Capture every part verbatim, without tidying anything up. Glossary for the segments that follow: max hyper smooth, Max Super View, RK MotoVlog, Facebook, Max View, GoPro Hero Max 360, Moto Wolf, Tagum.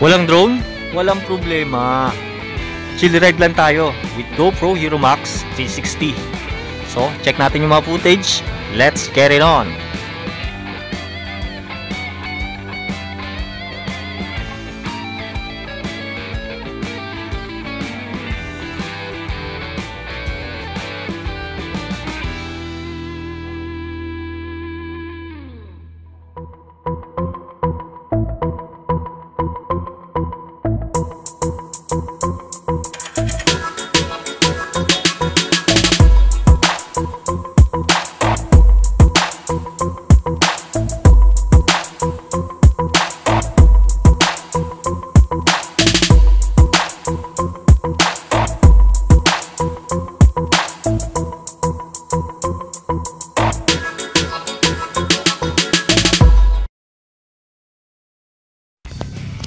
Walang drone, walang problema. Chill ride lang tayo with GoPro Hero Max three sixty. So, check natin yung mga footage. Let's get it on!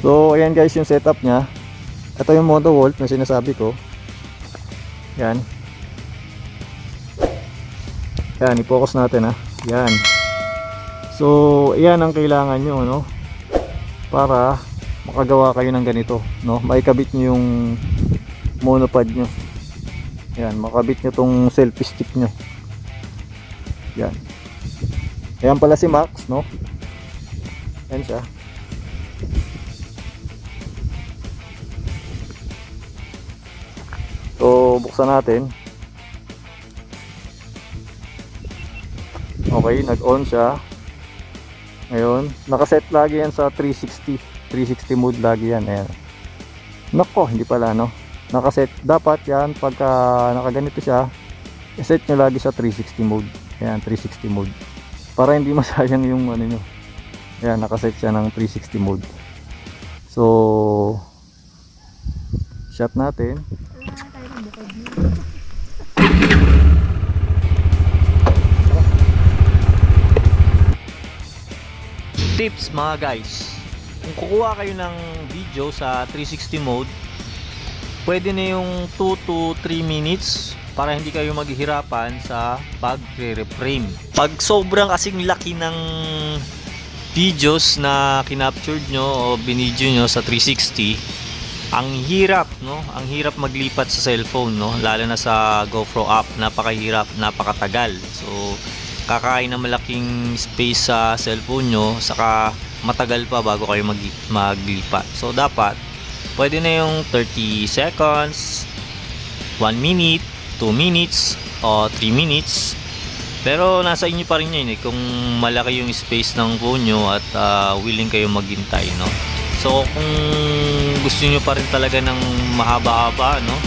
So, ayan guys yung setup niya. Ito yung Moto Wolf na sinasabi ko. Yan. Yan, i-focus natin ha. Yan. So, yan ang kailangan nyo, no? Para makagawa kayo ng ganito, no? Maikabit nyo yung monopod nyo. Yan, makabit nyo tong selfie stick nyo. Yan. Ayan pala si Max, no? Yan siya. So, buksan natin. Okay, nag-on siya. Ngayon, nakaset lagi yan sa three sixty. three sixty mode lagi yan. Ayan. Nako, hindi pala, no? Nakaset. Dapat yan, pagka nakaganito siya, set nyo lagi sa three sixty mode. Ayan, three sixty mode. Para hindi masayang yung ano nyo. Ayan, nakaset siya ng three sixty mode. So, shot natin. Tips mga guys, kung kukuha kayo ng video sa three sixty mode, pwede na yung two to three minutes para hindi kayo maghihirapan sa pag-reframe. Pag sobrang kasing laki ng videos na kinaptured nyo o binidyo nyo sa three sixty, ang hirap, no? Ang hirap maglipat sa cellphone, no? Lalo na sa GoPro app, napakahirap, napakatagal. So, kakain ng malaking space sa cellphone nyo, saka matagal pa bago kayo mag maglipat. So dapat pwede na yung thirty seconds, one minute, two minutes o three minutes, pero nasa inyo pa rin yun eh, kung malaki yung space ng phone nyo at uh, willing kayo maghintay, no? So kung gusto nyo pa rin talaga ng mahaba-haba, no?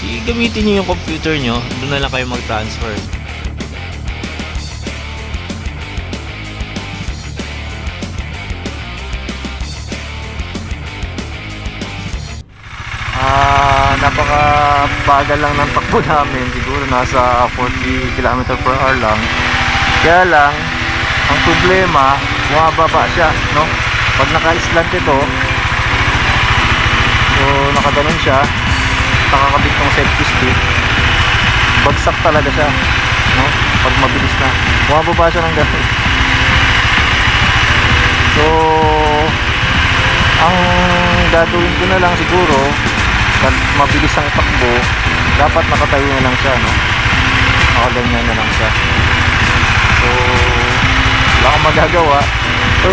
Si gamitin nyo yung computer nyo, doon na lang kayo mag-transfer. Napakabagal lang ng takbo namin, siguro nasa forty kilometers per hour lang. Kaya lang ang problema, bumababa siya, no? Pag naka-slant ito, so nakaganon siya, nakakabit ng safety stick, bagsak talaga siya, no? Pag mabilis na, bumababa siya ng ganun. So ang gagawin ko na lang siguro, pag mabilis ang takbo, dapat nakatayo na lang siya, no? Nakaganyan na lang siya. So, wala akong magagawa. So,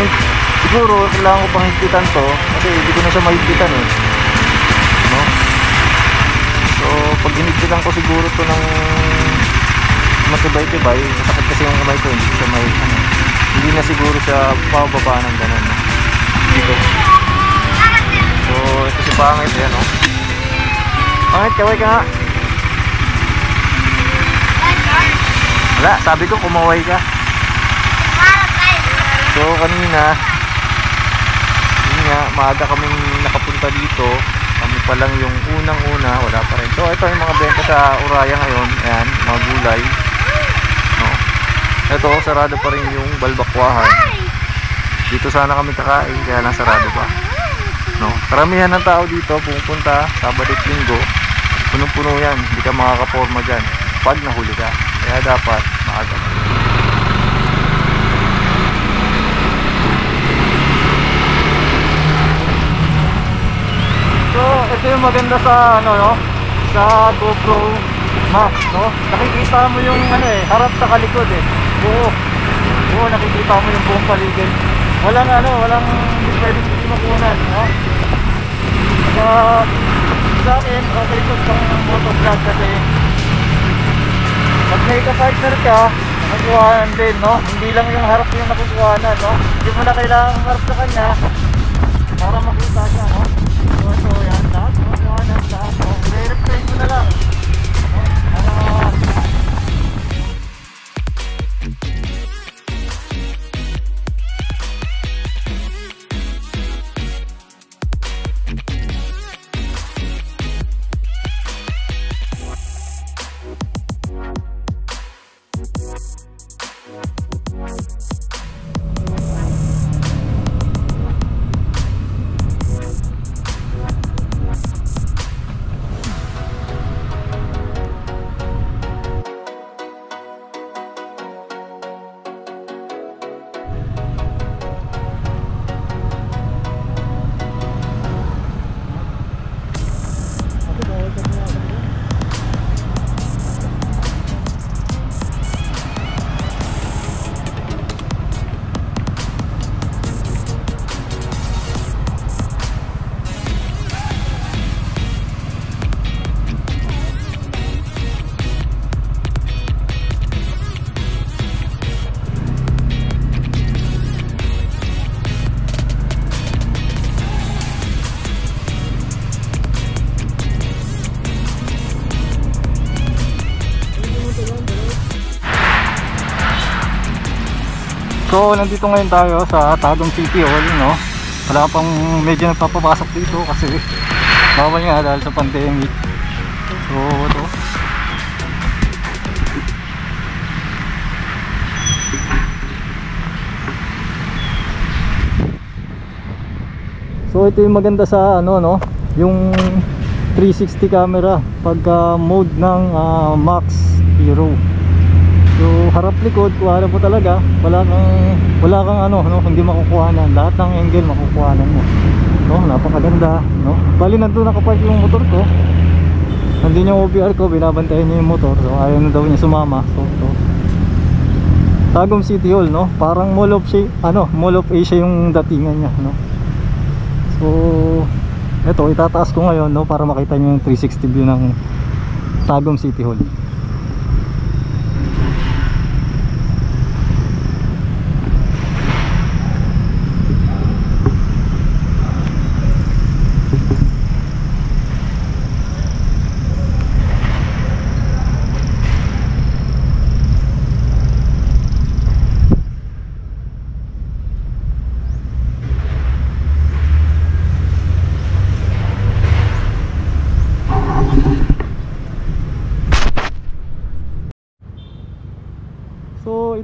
siguro, kailangan ko pang higpitan to, kasi hindi ko na siya mahigpitan, eh. No? So, pag hinigpitan ko siguro to ng matibay-tibay, masakit kasi yung kamay ko, hindi siya may, ano, hindi na siguro siya pababa ng ganun, no? Dito. So, ito si pangit, yan, no? Pangit, kaway ka nga. Wala, sabi ko kumaway ka. So kanina, yun nga, maaga kaming nakapunta dito. Kami pa lang yung unang-una, wala pa rin. So ito yung mga benta sa Uraya ngayon. Ayan, mga gulay, no? Ito, sarado pa rin yung balbakwahan. Dito sana kami kakain, kaya lang sarado pa, no? Karamihan ng tao dito pupunta Sabado at Linggo, punong-puno yan, hindi ka makakaporma dyan pag nahuli ka, kaya dapat maaga. yung maganda sa ano no, sa GoPro Max no, nakikita mo yung ano eh, harap sa kalikod eh, buo buo nakikita mo yung buong paligid, walang ano, walang pwedeng hindi makunan no. Sa sa akin okay ito pang motovlog kasi pag may ka-partner ka nakukuhaan din no, hindi lang yung harap yung nakukuhanan no, hindi mo na kailangan harap sa kanya para makita siya no. So, so yan, lahat nakukuhanan lahat no, re-replay mo na lang. So nandito ngayon tayo sa Tagum City Hall no. Wala pang medyo napapapasok dito kasi bawal nga dahil sa pandemic. So ito. So ito yung maganda sa ano no, yung three sixty camera pagka uh, mode ng uh, Max Hero. So harap likod, kuha mo talaga, wala kang wala kang ano no, hindi makukuhanan, lahat ng angle makukuhanan mo no, napakaganda no. Bali nandoon nakapark yung motor ko, nandiyan yung O B R ko, binabantayan niya yung motor, so ayaw na daw niya sumama. So, so Tagum City Hall no, parang Mall of Asia, ano Mall of Asia yung datingan niya no. So eto itataas ko ngayon no, para makita niyo yung three sixty view ng Tagum City Hall.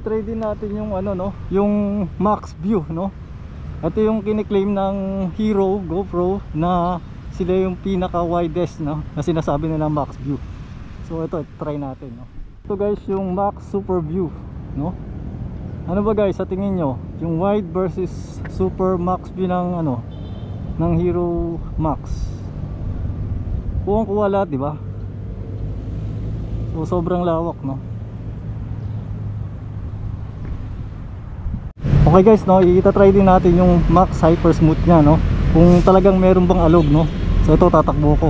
Try din natin yung ano no, yung Max View no. Ito yung kine-claim ng Hero GoPro na sila yung pinaka widest no, na sinasabi nila Max View. So ito try natin no. Ito guys yung Max Super View no. Ano ba guys sa tingin nyo, yung wide versus super Max View ng ano ng Hero Max? Kuwang-kuwa lahat, di ba? So sobrang lawak no. Okay guys no, i-try din natin yung Max Hyper Smooth nya no, kung talagang meron bang alog no. So ito tatakbo ko.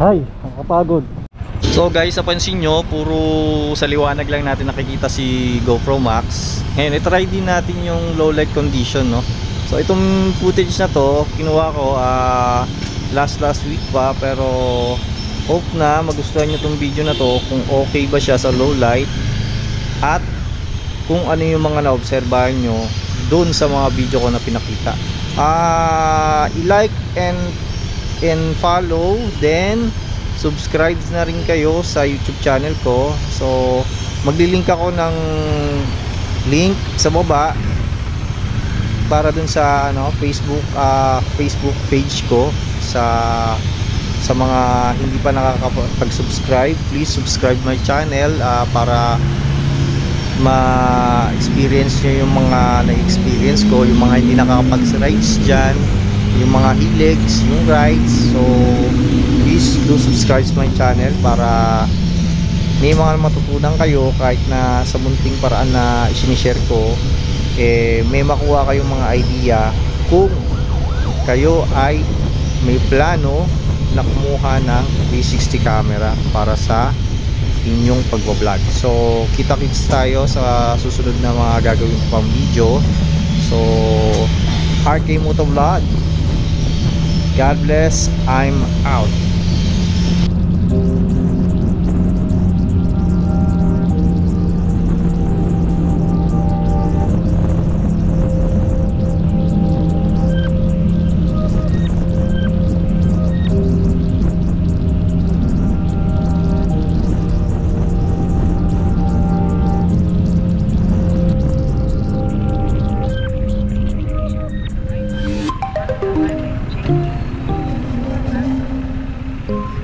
Ay, nakapagod. So guys, napansin nyo, puro sa liwanag lang natin nakikita si GoPro Max. Ngayon, itry din natin yung low light condition, no? So itong footage na to, kinuha ko uh, last last week pa, pero hope na magustuhan nyo itong video na to, kung okay ba siya sa low light at kung ano yung mga naobserbahan nyo dun sa mga video ko na pinakita. Uh, i-like and, and follow, then subscribe na rin kayo sa YouTube channel ko. So maglilink ako ng link sa baba para dun sa ano Facebook uh, Facebook page ko. sa sa mga hindi pa nakakapag-subscribe, please subscribe my channel uh, para ma-experience nyo yung mga na-experience ko, yung mga hindi nakakapag-rides dyan, yung mga e-legs, yung rides. So please do subscribe my channel para may mga matutunan kayo kahit na sa munting paraan na isinishare ko, eh, may makuha kayong mga idea kung kayo ay may plano na kumuha ng three sixty camera para sa inyong pagbablog. So kita-kits tayo sa susunod na mga gagawin pang video. So R K Moto Vlog, God bless, I'm out. Thank you.